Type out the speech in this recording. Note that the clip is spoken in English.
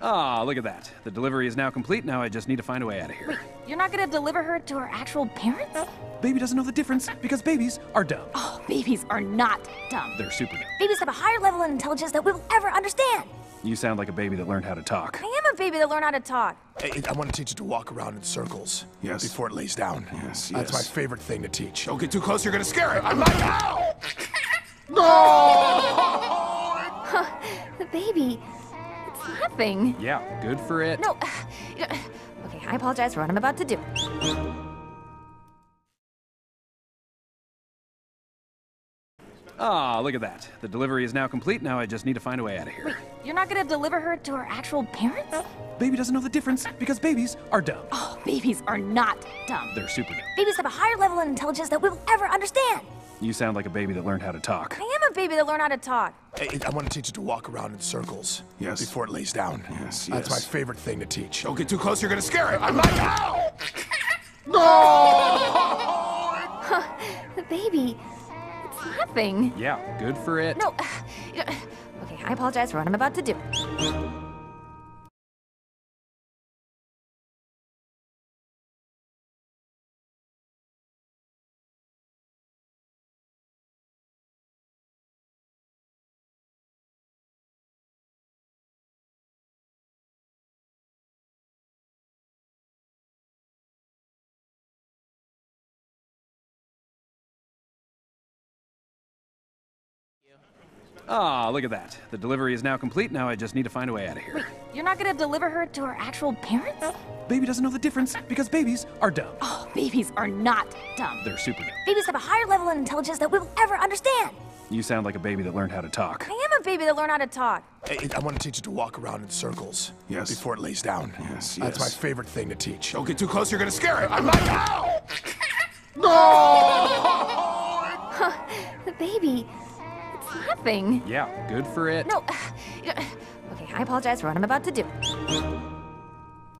Ah, look at that. The delivery is now complete. Now I just need to find a way out of here. Wait, you're not going to deliver her to her actual parents? Baby doesn't know the difference because babies are dumb. Oh, babies are not dumb. They're super dumb. Babies have a higher level of intelligence that we will ever understand. You sound like a baby that learned how to talk. I am a baby that learned how to talk. I want to teach it to walk around in circles. Yes. Before it lays down. Yes, yes. That's my favorite thing to teach. Don't get too close, you're going to scare it. I'm like, ow! No! The baby. Laughing. Yeah, good for it. No, okay, I apologize for what I'm about to do. Ah, look at that. The delivery is now complete. Now I just need to find a way out of here. Wait, you're not going to deliver her to her actual parents? Baby doesn't know the difference because babies are dumb. Oh, babies are not dumb. They're super dumb. Babies have a higher level of intelligence that we will ever understand. You sound like a baby that learned how to talk. I am a baby that learned how to talk. I want to teach it to walk around in circles. Yes. Before it lays down. Yes, yes. That's my favorite thing to teach. Don't get too close, you're going to scare it. I'm like, ow! No! The baby. It's laughing. Yeah, good for it. No, okay, I apologize for what I'm about to do. Ah, look at that. The delivery is now complete. Now I just need to find a way out of here. Wait, you're not going to deliver her to her actual parents? Baby doesn't know the difference because babies are dumb. Oh, babies are not dumb. They're super dumb. Babies have a higher level of intelligence that we will ever understand. You sound like a baby that learned how to talk. I am a baby that learned how to talk. I want to teach it to walk around in circles. Yes. Before it lays down. Yes, yes. That's my favorite thing to teach. Don't get too close, you're going to scare it. I'm like, ow! No! The baby. Laughing. Yeah, good for it. No, okay, I apologize for what I'm about to do.